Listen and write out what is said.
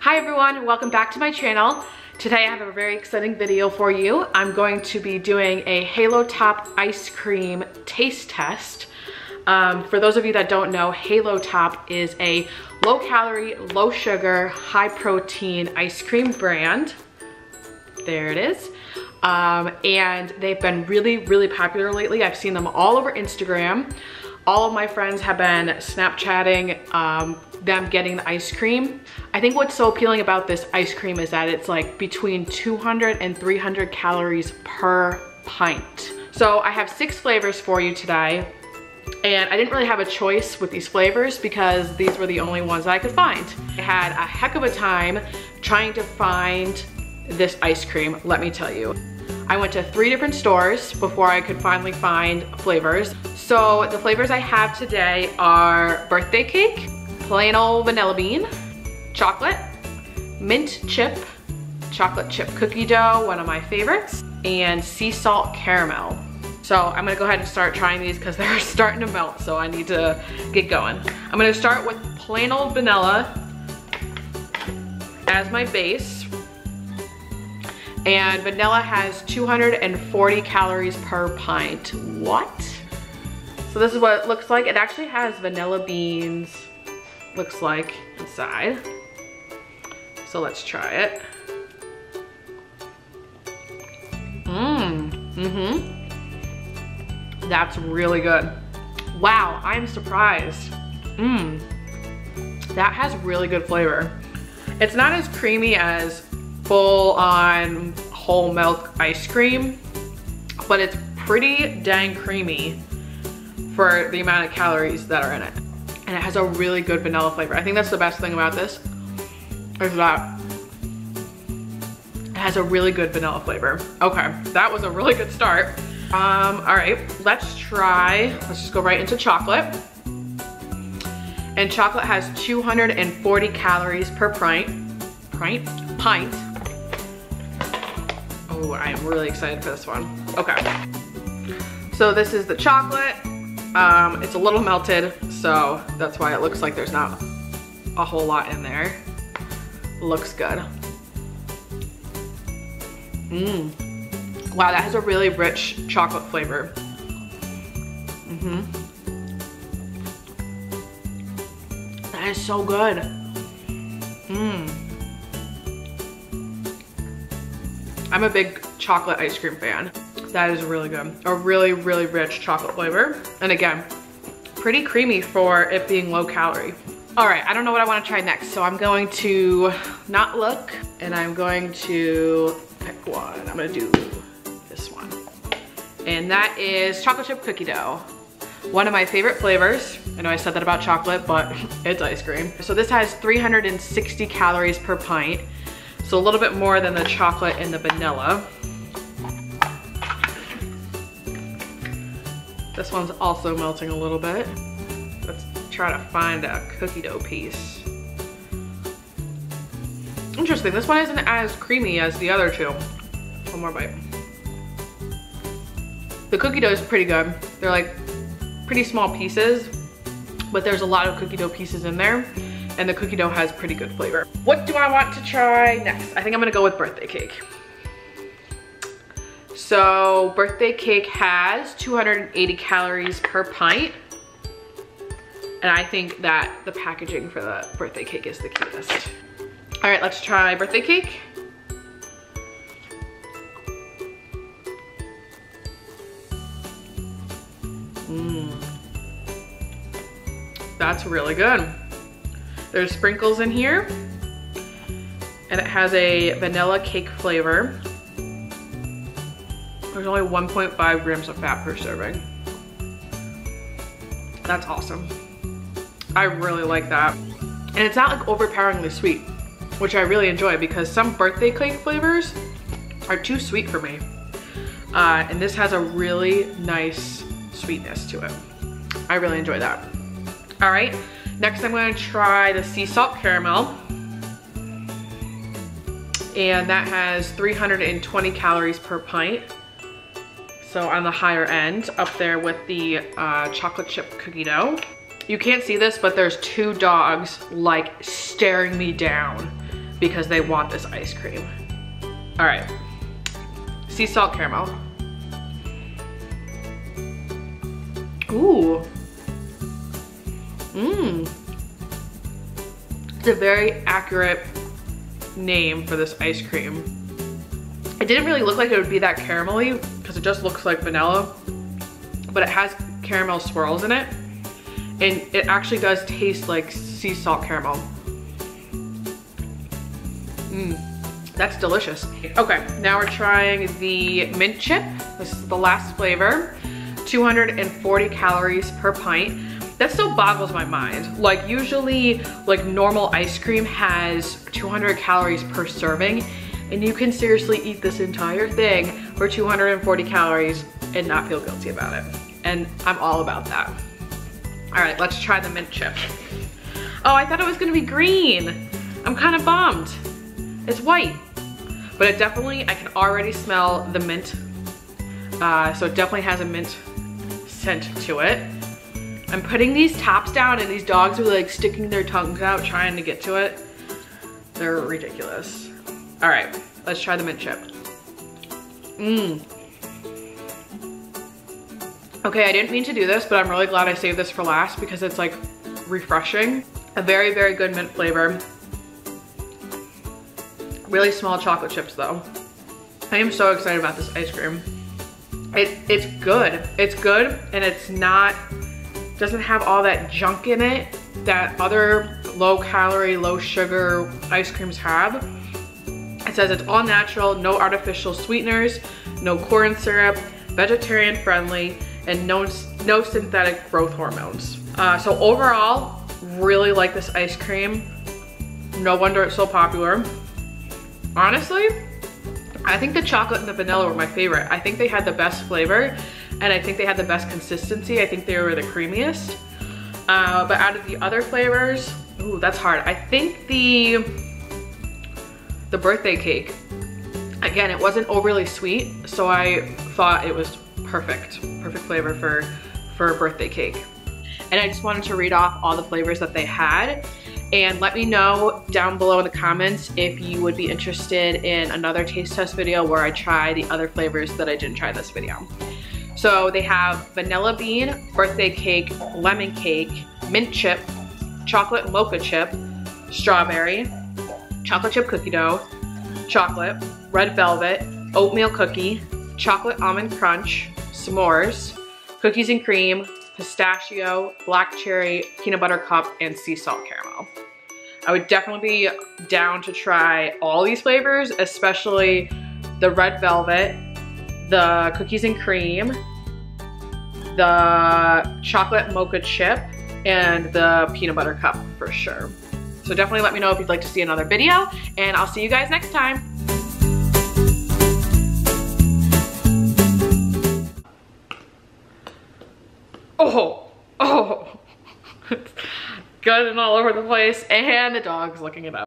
Hi everyone, welcome back to my channel. Today I have a very exciting video for you. I'm going to be doing a Halo Top ice cream taste test. For those of you that don't know, Halo Top is a low calorie, low sugar, high protein ice cream brand. There it is. And they've been really, really popular lately. I've seen them all over Instagram. All of my friends have been Snapchatting them getting the ice cream. I think what's so appealing about this ice cream is that it's like between 200 and 300 calories per pint. So I have 6 flavors for you today, and I didn't really have a choice with these flavors because these were the only ones that I could find. I had a heck of a time trying to find this ice cream, let me tell you. I went to 3 different stores before I could finally find flavors. So the flavors I have today are birthday cake, plain old vanilla bean, chocolate, mint chip, chocolate chip cookie dough, one of my favorites, and sea salt caramel. So I'm gonna go ahead and start trying these because they're starting to melt, so I need to get going. I'm gonna start with plain old vanilla as my base. And vanilla has 240 calories per pint. What? So this is what it looks like. It actually has vanilla beans, looks like, inside. So let's try it. That's really good. Wow, I'm surprised. That has really good flavor. It's not as creamy as full on whole milk ice cream, but it's pretty dang creamy for the amount of calories that are in it. And it has a really good vanilla flavor. I think that's the best thing about this, is that it has a really good vanilla flavor. Okay, that was a really good start. All right, let's just go right into chocolate. And chocolate has 240 calories per pint. Oh, I am really excited for this one. Okay. So this is the chocolate. It's a little melted, so that's why it looks like there's not a whole lot in there. Looks good. Wow, that has a really rich chocolate flavor. That is so good. I'm a big chocolate ice cream fan. That is really good. A really, really rich chocolate flavor. And again, pretty creamy for it being low calorie. All right, I don't know what I want to try next, so I'm going to not look, and I'm going to pick one. I'm gonna do this one. And that is chocolate chip cookie dough. One of my favorite flavors. I know I said that about chocolate, but it's ice cream. So this has 360 calories per pint. So a little bit more than the chocolate and the vanilla. This one's also melting a little bit. Let's try to find a cookie dough piece. Interesting, this one isn't as creamy as the other two. One more bite. The cookie dough is pretty good. They're like pretty small pieces, but there's a lot of cookie dough pieces in there, and the cookie dough has pretty good flavor. What do I want to try next? I think I'm gonna go with birthday cake. So birthday cake has 280 calories per pint. And I think that the packaging for the birthday cake is the cutest. All right, let's try birthday cake. That's really good. There's sprinkles in here, and it has a vanilla cake flavor. There's only 1.5 grams of fat per serving. That's awesome. I really like that. And it's not like overpoweringly sweet, which I really enjoy because some birthday cake flavors are too sweet for me. And this has a really nice sweetness to it. I really enjoy that. All right, next I'm gonna try the sea salt caramel. And that has 320 calories per pint. So on the higher end, up there with the chocolate chip cookie dough. You can't see this, but there's 2 dogs like staring me down. because they want this ice cream. All right, sea salt caramel. Ooh. Mmm. It's a very accurate name for this ice cream. It didn't really look like it would be that caramelly because it just looks like vanilla, but it has caramel swirls in it, and it actually does taste like sea salt caramel. Mmm, that's delicious. Okay, now we're trying the mint chip. This is the last flavor. 240 calories per pint. That still boggles my mind. Like usually, like normal ice cream has 200 calories per serving, and you can seriously eat this entire thing for 240 calories and not feel guilty about it. And I'm all about that. All right, let's try the mint chip. Oh, I thought it was gonna be green. I'm kind of bummed. It's white, but it definitely, I can already smell the mint. So it definitely has a mint scent to it. I'm putting these tops down and these dogs are like sticking their tongues out trying to get to it. They're ridiculous. All right, let's try the mint chip. Mmm. Okay, I didn't mean to do this, but I'm really glad I saved this for last because it's like refreshing. A very, very good mint flavor. Really small chocolate chips though. I am so excited about this ice cream. It's good. It's good, and it's not, doesn't have all that junk in it that other low calorie, low sugar ice creams have. It says it's all natural, no artificial sweeteners, no corn syrup, vegetarian friendly, and no synthetic growth hormones. So overall, really like this ice cream. No wonder it's so popular. Honestly, I think the chocolate and the vanilla were my favorite. I think they had the best flavor, and I think they had the best consistency. I think they were the creamiest. But out of the other flavors, ooh, that's hard. I think the birthday cake, again, it wasn't overly sweet, so I thought it was perfect. Perfect flavor for a birthday cake. And I just wanted to read off all the flavors that they had. And let me know down below in the comments if you would be interested in another taste test video where I try the other flavors that I didn't try this video. So they have vanilla bean, birthday cake, lemon cake, mint chip, chocolate mocha chip, strawberry, chocolate chip cookie dough, chocolate, red velvet, oatmeal cookie, chocolate almond crunch, s'mores, cookies and cream, pistachio, black cherry, peanut butter cup, and sea salt caramel. I would definitely be down to try all these flavors, especially the red velvet, the cookies and cream, the chocolate mocha chip, and the peanut butter cup for sure. So definitely let me know if you'd like to see another video, and I'll see you guys next time. Oh, it's gutting all over the place, and the dog's looking it up.